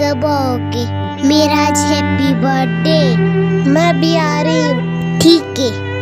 कब आओगे? मेरा आज हैप्पी बर्थडे, मैं भी आ रही हूँ। ठीक है।